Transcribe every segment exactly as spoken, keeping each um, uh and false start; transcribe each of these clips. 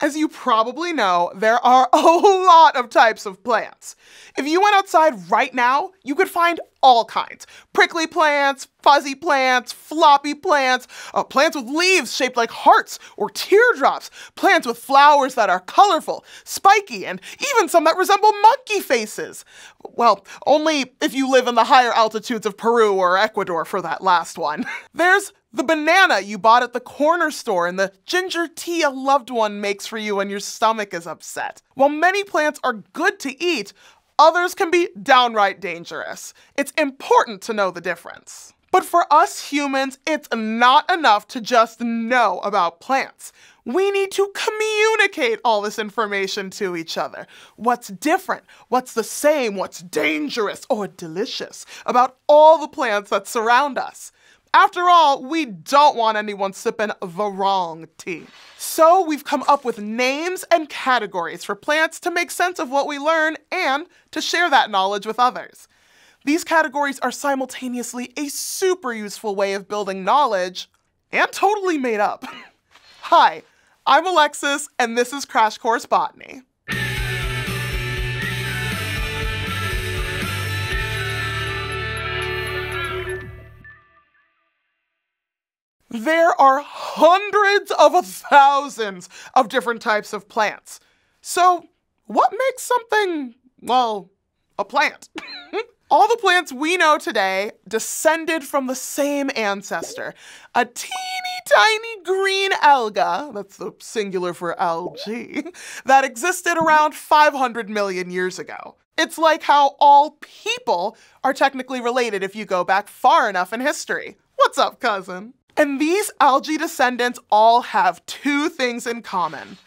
As you probably know, there are a lot of types of plants. If you went outside right now, you could find all kinds. Prickly plants, fuzzy plants, floppy plants, uh, plants with leaves shaped like hearts or teardrops, plants with flowers that are colorful, spiky, and even some that resemble monkey faces. Well, only if you live in the higher altitudes of Peru or Ecuador for that last one. There's the banana you bought at the corner store and the ginger tea a loved one makes for you when your stomach is upset. While many plants are good to eat, others can be downright dangerous. It's important to know the difference. But for us humans, it's not enough to just know about plants. We need to communicate all this information to each other. What's different, what's the same, what's dangerous or delicious about all the plants that surround us. After all, we don't want anyone sipping the wrong tea. So we've come up with names and categories for plants to make sense of what we learn and to share that knowledge with others. These categories are simultaneously a super useful way of building knowledge and totally made up. Hi, I'm Alexis, and this is Crash Course Botany. There are hundreds of thousands of different types of plants. So what makes something, well, a plant? All the plants we know today descended from the same ancestor, a teeny tiny green alga, that's the singular for algae, that existed around five hundred million years ago. It's like how all people are technically related if you go back far enough in history. What's up, cousin? And these algae descendants all have two things in common.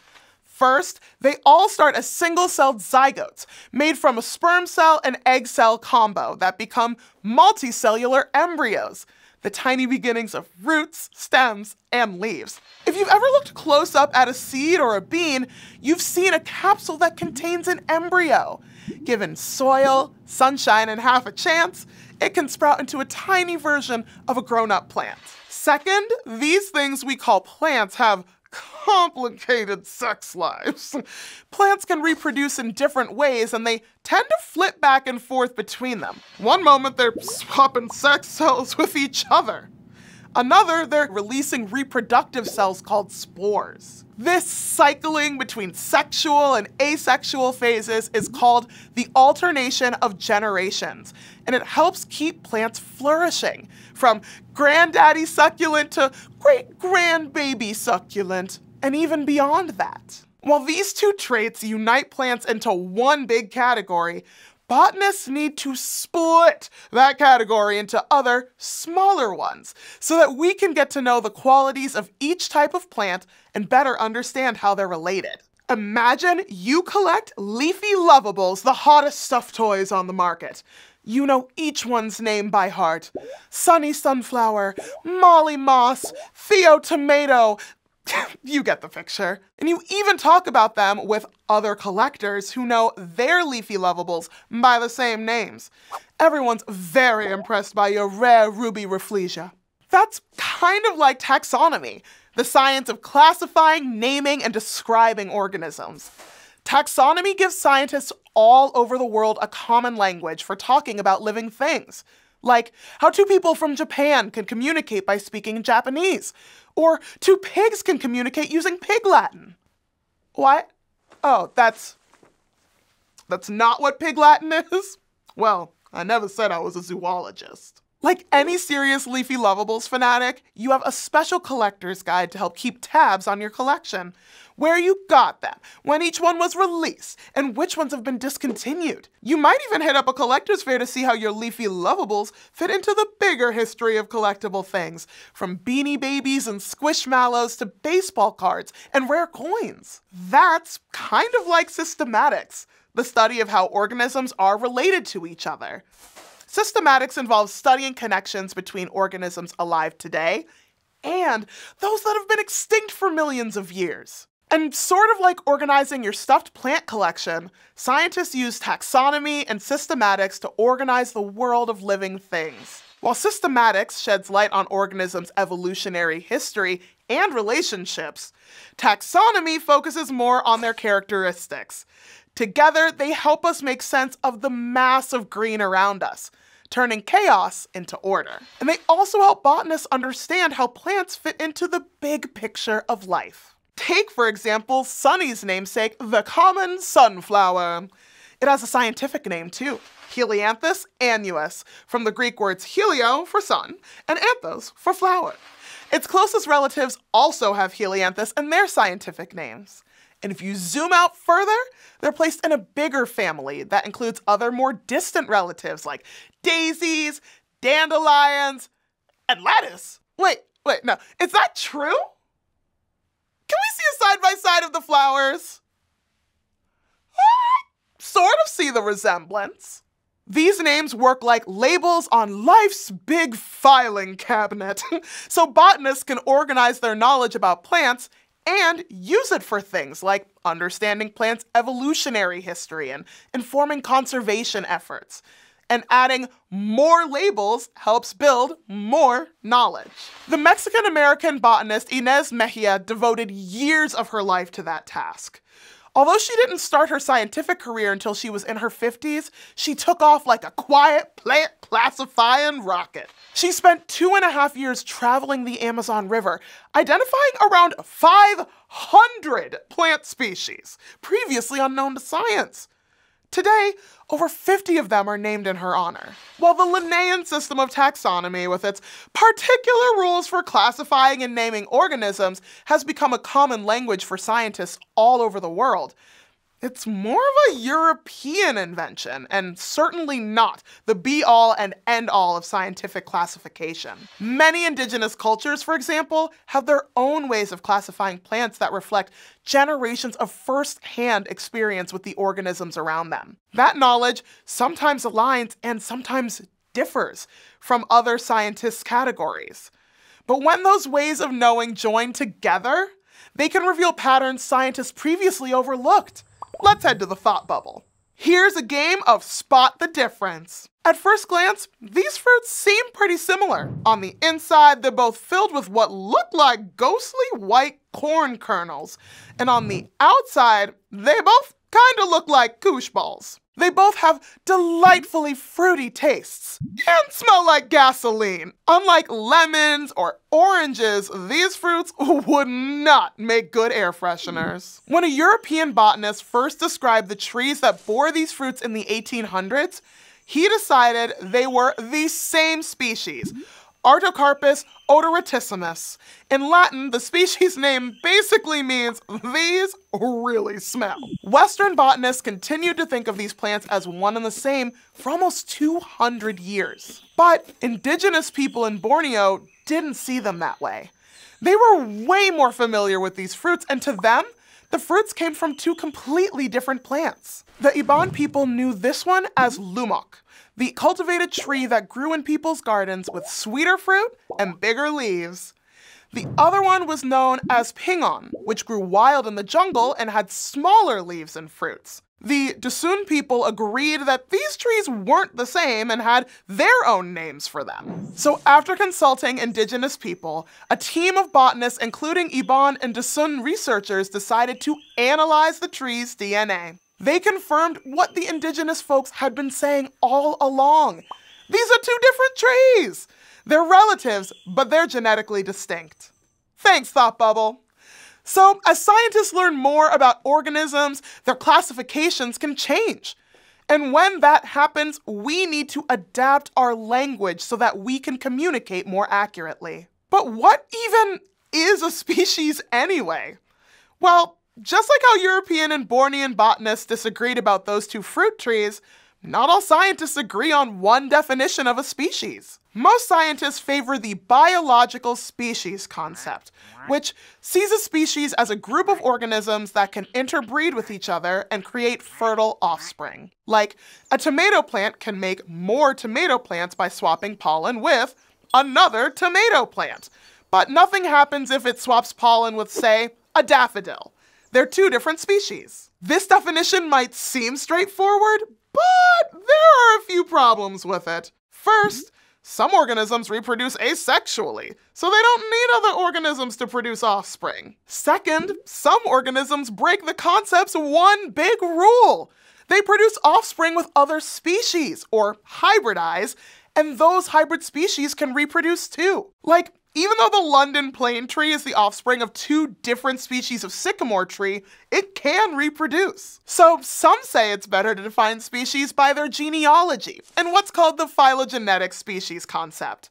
First, they all start as single-celled zygotes, made from a sperm cell and egg cell combo that become multicellular embryos, the tiny beginnings of roots, stems, and leaves. If you've ever looked close up at a seed or a bean, you've seen a capsule that contains an embryo. Given soil, sunshine, and half a chance, it can sprout into a tiny version of a grown-up plant. Second, these things we call plants have complicated sex lives. Plants can reproduce in different ways, and they tend to flip back and forth between them. One moment, they're swapping sex cells with each other. Another, they're releasing reproductive cells called spores. This cycling between sexual and asexual phases is called the alternation of generations, and it helps keep plants flourishing, from granddaddy succulent to great-grandbaby succulent, and even beyond that. While these two traits unite plants into one big category, botanists need to split that category into other, smaller ones, so that we can get to know the qualities of each type of plant and better understand how they're related. Imagine you collect leafy lovables, the hottest stuffed toys on the market. You know each one's name by heart. Sunny Sunflower, Molly Moss, Theo Tomato, you get the picture. And you even talk about them with other collectors who know their leafy lovables by the same names. Everyone's very impressed by your rare ruby rafflesia. That's kind of like taxonomy, the science of classifying, naming, and describing organisms. Taxonomy gives scientists all over the world a common language for talking about living things. Like how two people from Japan can communicate by speaking Japanese, or two pigs can communicate using pig Latin. What? Oh, that's... that's not what pig Latin is? Well, I never said I was a zoologist. Like any serious leafy lovables fanatic, you have a special collector's guide to help keep tabs on your collection. Where you got them, when each one was released, and which ones have been discontinued. You might even hit up a collector's fair to see how your leafy lovables fit into the bigger history of collectible things, from Beanie Babies and Squishmallows to baseball cards and rare coins. That's kind of like systematics, the study of how organisms are related to each other. Systematics involves studying connections between organisms alive today and those that have been extinct for millions of years. And sort of like organizing your stuffed plant collection, scientists use taxonomy and systematics to organize the world of living things. While systematics sheds light on organisms' evolutionary history and relationships, taxonomy focuses more on their characteristics. Together, they help us make sense of the mass of green around us, turning chaos into order. And they also help botanists understand how plants fit into the big picture of life. Take, for example, Sunny's namesake, the common sunflower. It has a scientific name too, Helianthus annuus, from the Greek words helio for sun and anthos for flower. Its closest relatives also have Helianthus in their scientific names. And if you zoom out further, they're placed in a bigger family that includes other more distant relatives like daisies, dandelions, and lettuce. Wait, wait, no, is that true? Can we see a side-by-side of the flowers? I sort of see the resemblance. These names work like labels on life's big filing cabinet, so botanists can organize their knowledge about plants and use it for things like understanding plants' evolutionary history and informing conservation efforts. And adding more labels helps build more knowledge. The Mexican-American botanist Ynés Mexía devoted years of her life to that task. Although she didn't start her scientific career until she was in her fifties, she took off like a quiet plant classifying rocket. She spent two and a half years traveling the Amazon River, identifying around five hundred plant species, previously unknown to science. Today, over fifty of them are named in her honor. While the Linnaean system of taxonomy, with its particular rules for classifying and naming organisms, has become a common language for scientists all over the world, it's more of a European invention, and certainly not the be-all and end-all of scientific classification. Many indigenous cultures, for example, have their own ways of classifying plants that reflect generations of first-hand experience with the organisms around them. That knowledge sometimes aligns and sometimes differs from other scientists' categories. But when those ways of knowing join together, they can reveal patterns scientists previously overlooked. Let's head to the thought bubble. Here's a game of spot the difference. At first glance, these fruits seem pretty similar. On the inside, they're both filled with what look like ghostly white corn kernels. And on the outside, they both kinda look like koosh balls. They both have delightfully fruity tastes and smell like gasoline. Unlike lemons or oranges, these fruits would not make good air fresheners. When a European botanist first described the trees that bore these fruits in the eighteen hundreds, he decided they were the same species, Artocarpus odoratissimus. In Latin, the species name basically means these really smell. Western botanists continued to think of these plants as one and the same for almost two hundred years. But indigenous people in Borneo didn't see them that way. They were way more familiar with these fruits, and to them, the fruits came from two completely different plants. The Iban people knew this one as Lumok, the cultivated tree that grew in people's gardens with sweeter fruit and bigger leaves. The other one was known as pingon, which grew wild in the jungle and had smaller leaves and fruits. The Dusun people agreed that these trees weren't the same and had their own names for them. So after consulting indigenous people, a team of botanists, including Iban and Dusun researchers, decided to analyze the tree's D N A. They confirmed what the indigenous folks had been saying all along. These are two different trees. They're relatives, but they're genetically distinct. Thanks, Thought Bubble. So as scientists learn more about organisms, their classifications can change. And when that happens, we need to adapt our language so that we can communicate more accurately. But what even is a species anyway? Well, just like how European and Bornean botanists disagreed about those two fruit trees, not all scientists agree on one definition of a species. Most scientists favor the biological species concept, which sees a species as a group of organisms that can interbreed with each other and create fertile offspring. Like, a tomato plant can make more tomato plants by swapping pollen with another tomato plant. But nothing happens if it swaps pollen with, say, a daffodil. They're two different species. This definition might seem straightforward, but there are a few problems with it. First, Some organisms reproduce asexually, so they don't need other organisms to produce offspring. Second, some organisms break the concept's one big rule. They produce offspring with other species, or hybridize, and those hybrid species can reproduce too. Like, even though the London plane tree is the offspring of two different species of sycamore tree, it can reproduce. So some say it's better to define species by their genealogy, and what's called the phylogenetic species concept.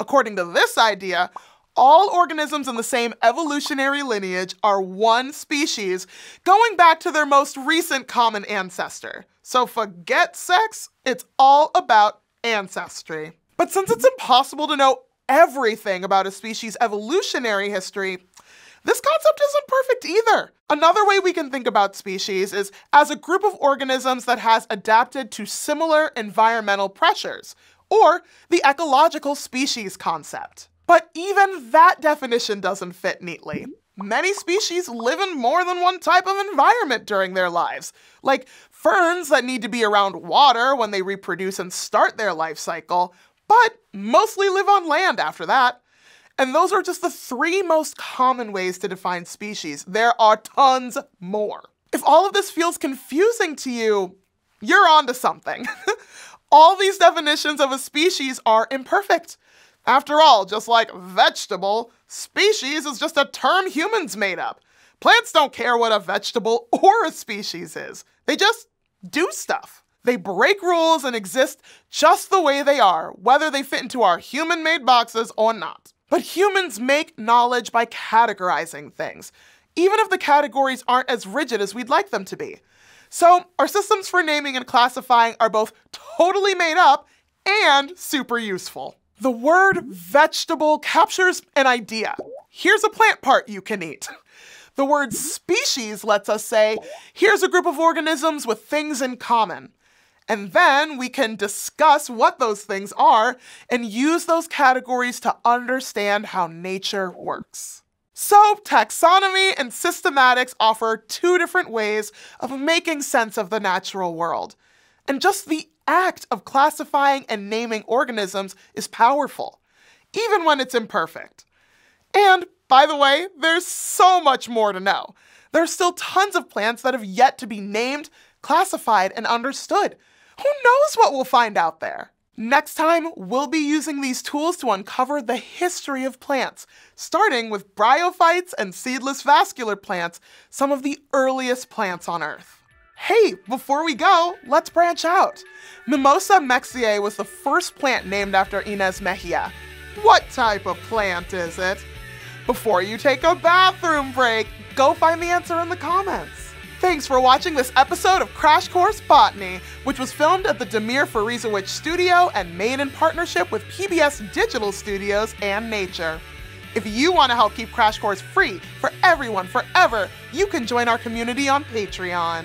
According to this idea, all organisms in the same evolutionary lineage are one species, going back to their most recent common ancestor. So forget sex, it's all about ancestry. But since it's impossible to know everything about a species' evolutionary history, this concept isn't perfect either. Another way we can think about species is as a group of organisms that has adapted to similar environmental pressures, or the ecological species concept. But even that definition doesn't fit neatly. Many species live in more than one type of environment during their lives, like ferns that need to be around water when they reproduce and start their life cycle, but mostly live on land after that. And those are just the three most common ways to define species. There are tons more. If all of this feels confusing to you, you're onto something. All these definitions of a species are imperfect. After all, just like vegetable, species is just a term humans made up. Plants don't care what a vegetable or a species is. They just do stuff. They break rules and exist just the way they are, whether they fit into our human-made boxes or not. But humans make knowledge by categorizing things, even if the categories aren't as rigid as we'd like them to be. So our systems for naming and classifying are both totally made up and super useful. The word vegetable captures an idea. Here's a plant part you can eat. The word species lets us say, here's a group of organisms with things in common. And then we can discuss what those things are and use those categories to understand how nature works. So taxonomy and systematics offer two different ways of making sense of the natural world. And just the act of classifying and naming organisms is powerful, even when it's imperfect. And by the way, there's so much more to know. There are still tons of plants that have yet to be named, classified, and understood. Who knows what we'll find out there? Next time, we'll be using these tools to uncover the history of plants, starting with bryophytes and seedless vascular plants, some of the earliest plants on Earth. Hey, before we go, let's branch out. Mimosa mexiae was the first plant named after Ynés Mexía. What type of plant is it? Before you take a bathroom break, go find the answer in the comments. Thanks for watching this episode of Crash Course Botany, which was filmed at the Demir Ferizovich Studio and made in partnership with P B S Digital Studios and Nature. If you want to help keep Crash Course free for everyone forever, you can join our community on Patreon.